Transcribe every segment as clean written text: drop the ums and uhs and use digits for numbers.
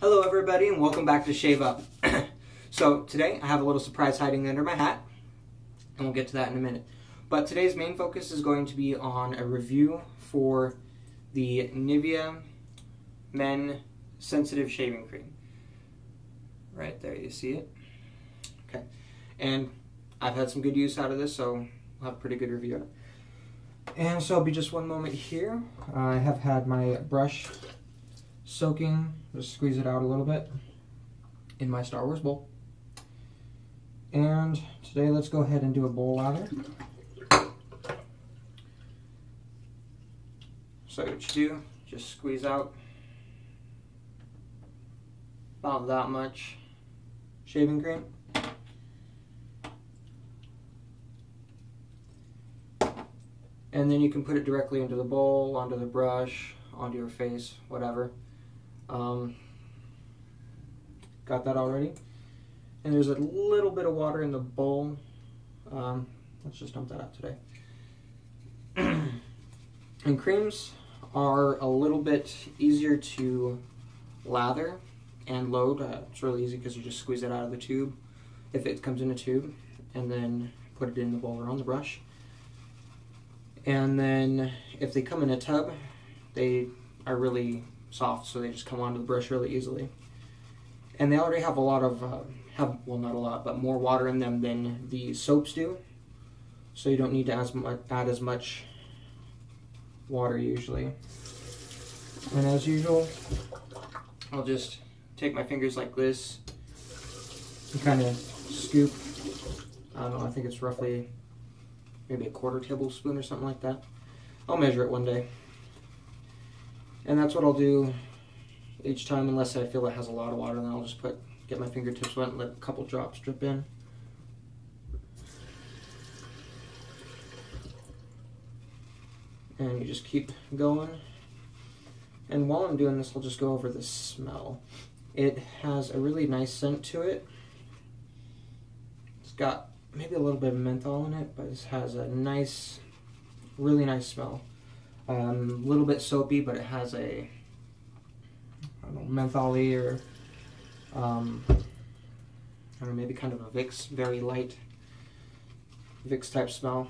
Hello everybody and welcome back to Shave Up. So today I have a little surprise hiding under my hat and we'll get to that in a minute. But today's main focus is going to be on a review for the Nivea Men Sensitive Shaving Cream. Right there, you see it? Okay. And I've had some good use out of this, so we'll have a pretty good review of it. And so it'll be just one moment here. I have had my brush soaking, just squeeze it out a little bit in my Star Wars bowl. And today let's go ahead and do a bowl lather. So what you do, just squeeze out about that much shaving cream. And then you can put it directly into the bowl, onto the brush, onto your face, whatever. Got that already, and there's a little bit of water in the bowl. Let's just dump that out today. And creams are a little bit easier to lather and load. It's really easy because you just squeeze it out of the tube if it comes in a tube, and then put it in the bowl or on the brush. And then if they come in a tub, they are really soft, so they just come onto the brush really easily. And they already have a lot of, well, not a lot, but more water in them than the soaps do. So you don't need to add as much water usually. And as usual, I'll just take my fingers like this and kind of scoop. I don't know, I think it's roughly maybe a quarter tablespoon or something like that. I'll measure it one day. And that's what I'll do each time, unless I feel it has a lot of water, then I'll just get my fingertips wet and let a couple drops drip in. And you just keep going. And while I'm doing this, I'll just go over the smell. It has a really nice scent to it. It's got maybe a little bit of menthol in it, but it has a nice, really nice smell. A little bit soapy, but it has a, I don't know, menthol-y or I don't know, maybe kind of a Vicks, very light Vicks type smell.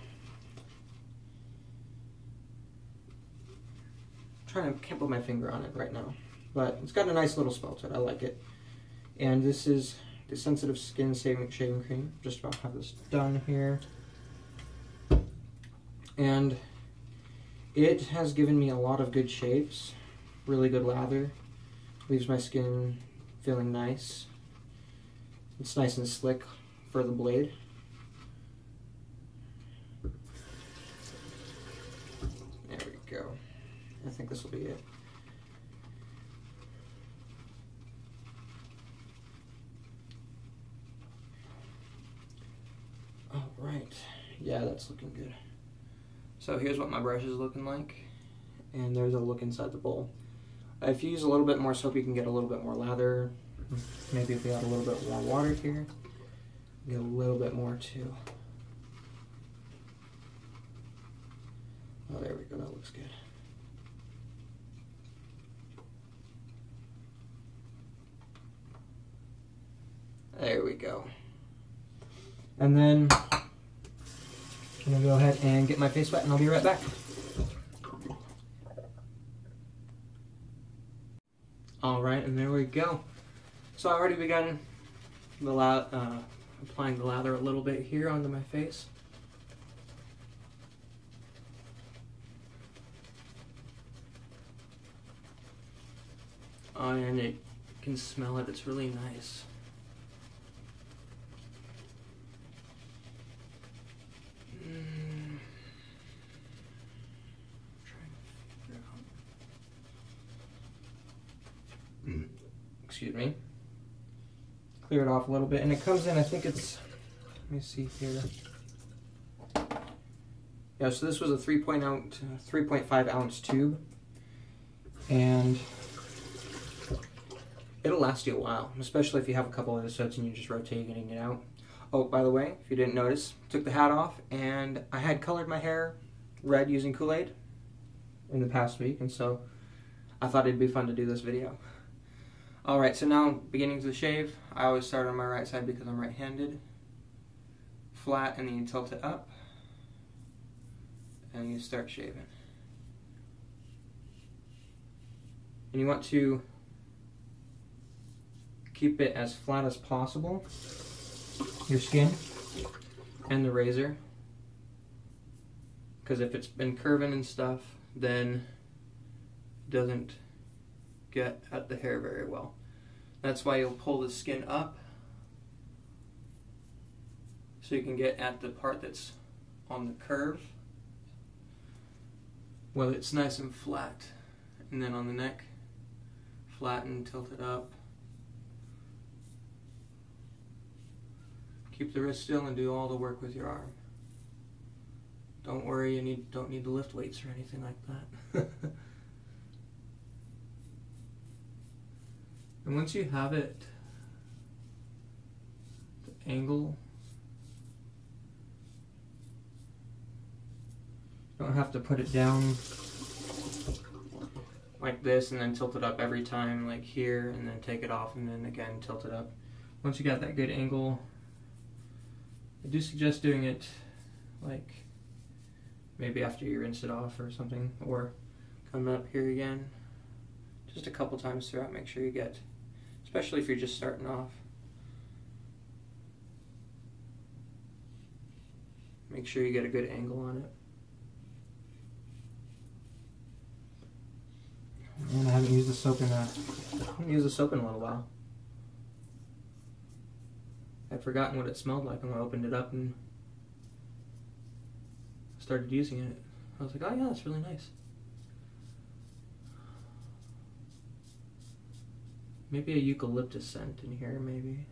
Can't put my finger on it right now, but it's got a nice little smell to it. I like it. And this is the Sensitive Skin Shaving Cream. Just about have this done here, and it has given me a lot of good shapes, really good lather, leaves my skin feeling nice. It's nice and slick for the blade. There we go. I think this will be it. All right, yeah, that's looking good. So here's what my brush is looking like, and there's a look inside the bowl. If you use a little bit more soap, you can get a little bit more lather. Maybe if we add a little bit more water here, get a little bit more too. Oh, there we go, that looks good. There we go. And then I'm gonna go ahead and get my face wet and I'll be right back. Alright, and there we go. So I've already begun the applying the lather a little bit here onto my face. Oh, and it can smell it, it's really nice. Excuse me. Clear it off a little bit, and it comes in, I think it's, let me see here. Yeah, so this was a 3.5 ounce tube, and it'll last you a while, especially if you have a couple episodes and you're just rotating it out. Oh, by the way, if you didn't notice, took the hat off, and I had colored my hair red using Kool-Aid in the past week, and so I thought it'd be fun to do this video. Alright, so now beginning to the shave. I always start on my right side because I'm right-handed. Flat, and then you tilt it up, and you start shaving. And you want to keep it as flat as possible, your skin and the razor, because if it's been curving and stuff, then it doesn't get at the hair very well. That's why you'll pull the skin up so you can get at the part that's on the curve, well, it's nice and flat. And then on the neck, flatten, tilt it up. Keep the wrist still and do all the work with your arm. Don't worry, you don't need to lift weights or anything like that. And once you have it, the angle, you don't have to put it down like this and then tilt it up every time, like here, and then take it off and then again tilt it up. Once you got that good angle, I do suggest doing it like maybe after you rinse it off or something, or come up here again just a couple times throughout. Make sure you get, especially if you're just starting off, make sure you get a good angle on it. And I haven't used the soap in a little while. I'd forgotten what it smelled like when I opened it up and started using it. I was like, oh yeah, that's really nice. Maybe a eucalyptus scent in here, maybe.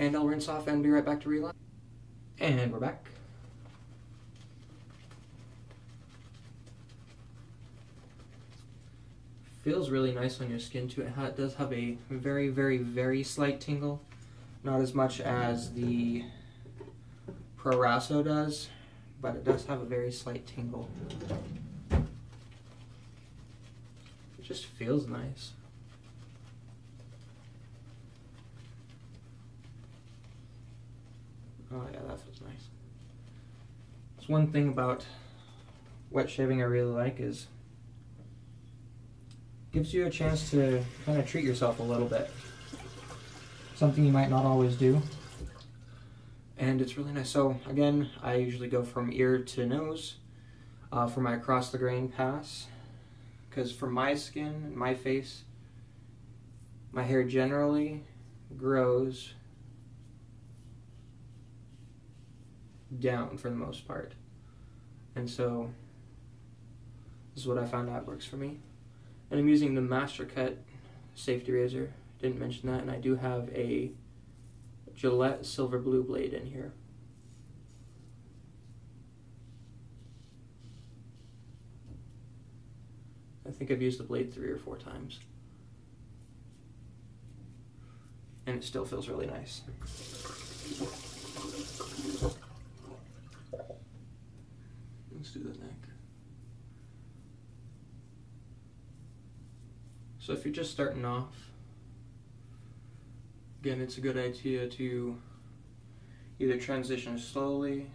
And I'll rinse off and be right back to reline. And we're back. Feels really nice on your skin too. It does have a very, very, very slight tingle. Not as much as the Proraso does, but it does have a very slight tingle. It just feels nice. Oh yeah, that feels nice. It's one thing about wet shaving I really like is it gives you a chance to kind of treat yourself a little bit. Something you might not always do. And it's really nice. So again, I usually go from ear to nose for my across the grain pass. Because for my skin and my face, my hair generally grows down for the most part, and so this is what I found out works for me. And I'm using the MasterCut safety razor, didn't mention that, and I do have a Gillette Silver Blue blade in here. I think I've used the blade 3 or 4 times, and it still feels really nice. Let's do the neck. So if you're just starting off, again, it's a good idea to either transition slowly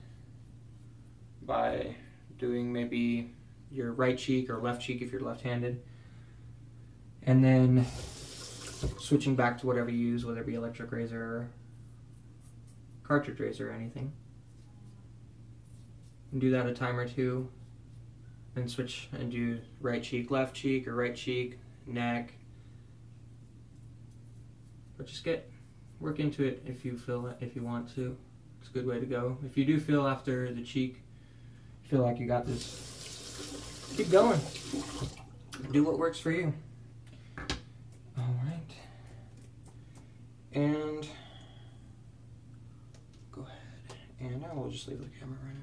by doing maybe your right cheek or left cheek if you're left-handed, and then switching back to whatever you use, whether it be electric razor or cartridge razor or anything. And do that a time or two, and switch and do right cheek, left cheek, or right cheek, neck. But just get work into it if you feel, if you want to. It's a good way to go. If you do feel after the cheek, feel like you got this, keep going. Do what works for you. All right, and go ahead, and I will just leave the camera running.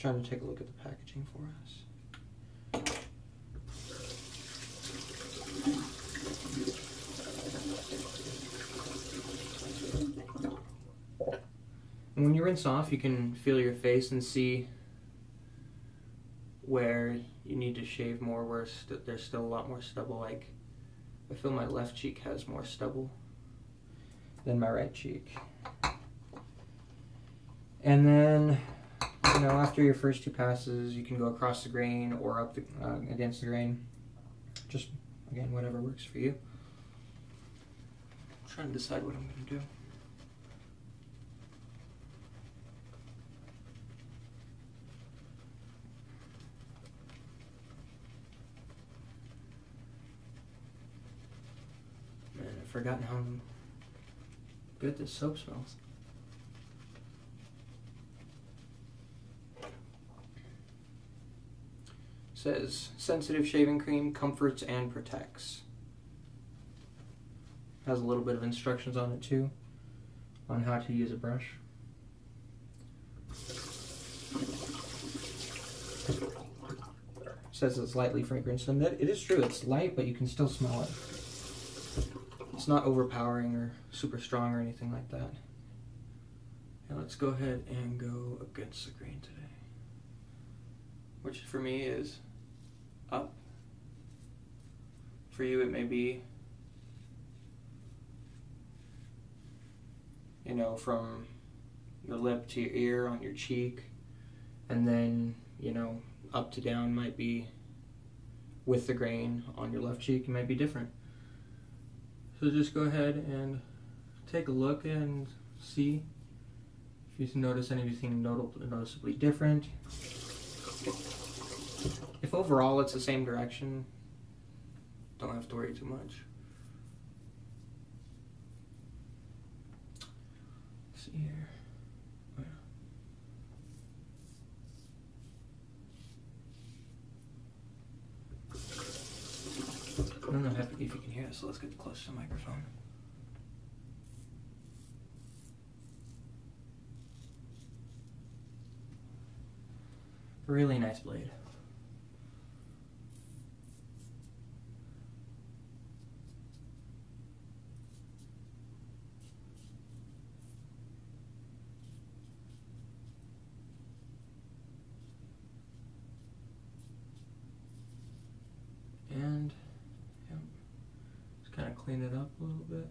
Trying to take a look at the packaging for us. And when you rinse off, you can feel your face and see where you need to shave more, where there's still a lot more stubble. Like, I feel my left cheek has more stubble than my right cheek. And then, you know, after your first two passes, you can go across the grain or up the, against the grain. Just, again, whatever works for you. I'm trying to decide what I'm going to do. Man, I've forgotten how good this soap smells. Says, sensitive shaving cream, comforts and protects. Has a little bit of instructions on it too, on how to use a brush. Says it's lightly fragranced, and that it is true, it's light, but you can still smell it. It's not overpowering or super strong or anything like that. Now let's go ahead and go against the grain today. Which for me is up. For you it may be, you know, from your lip to your ear, on your cheek, and then, you know, up to down might be with the grain on your left cheek. It might be different. So just go ahead and take a look and see if you notice anything noticeably different. If overall it's the same direction, don't have to worry too much. Let's see here. Oh, yeah. I don't know if you can hear this, so let's get close to the microphone. Really nice blade. And yep, just kind of clean it up a little bit.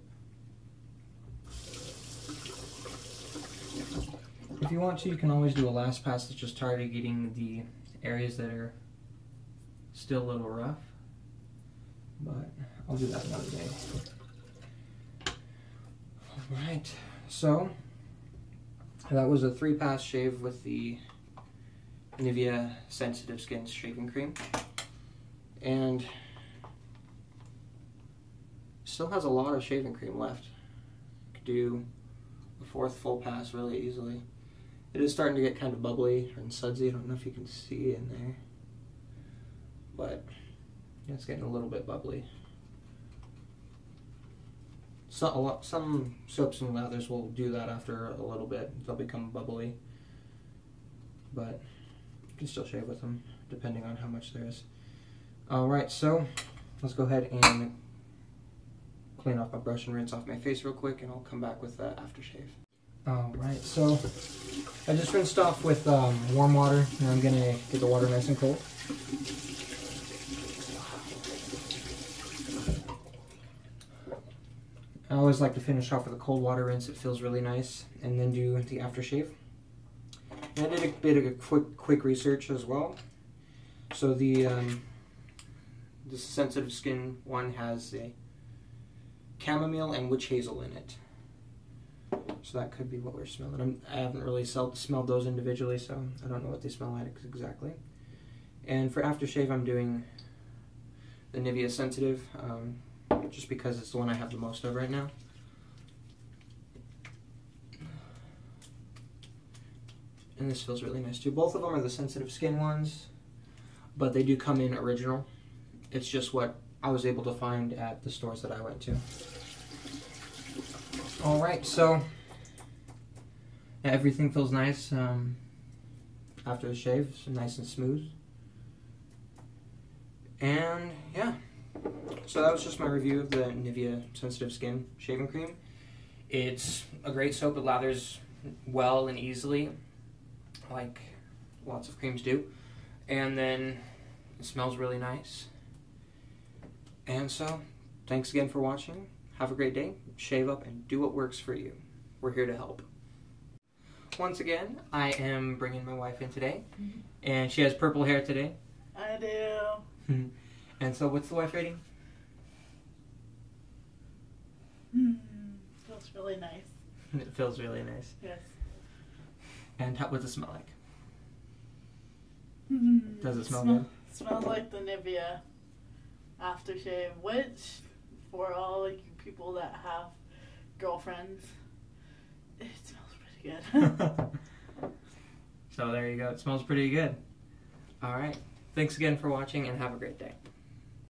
If you want to, you can always do a last pass that's just targeting the areas that are still a little rough, but I'll do that another day. Alright, so that was a 3-pass shave with the Nivea Sensitive Skin Shaving Cream, and still has a lot of shaving cream left. Could do a 4th full pass really easily. It is starting to get kind of bubbly and sudsy. I don't know if you can see in there, but it's getting a little bit bubbly. So, some soaps and lathers will do that after a little bit. They'll become bubbly, but you can still shave with them depending on how much there is. Alright, so let's go ahead and clean off my brush and rinse off my face real quick, and I'll come back with the aftershave. Alright, so I just rinsed off with warm water, and I'm going to get the water nice and cold. I always like to finish off with a cold water rinse, it feels really nice, and then do the aftershave. And I did a bit of a quick research as well. So the sensitive skin one has a chamomile and witch hazel in it. So that could be what we're smelling. I haven't really smelled those individually, so I don't know what they smell like exactly. And for aftershave, I'm doing the Nivea Sensitive, just because it's the one I have the most of right now. And this feels really nice too. Both of them are the sensitive skin ones, but they do come in original. It's just what I was able to find at the stores that I went to. Alright, so everything feels nice after the shave, so nice and smooth. And yeah, so that was just my review of the Nivea Sensitive Skin Shaving Cream. It's a great soap. It lathers well and easily, like lots of creams do. And then it smells really nice. And so, thanks again for watching. Have a great day. Shave up and do what works for you. We're here to help. Once again, I am bringing my wife in today. And she has purple hair today. I do. And so, what's the wife rating? Feels really nice. It feels really nice. Yes. And what's it smell like? Does it smell good? It smells like the Nivea aftershave, which, for all you people that have girlfriends, it smells pretty good. So there you go. It smells pretty good. All right. Thanks again for watching, and have a great day.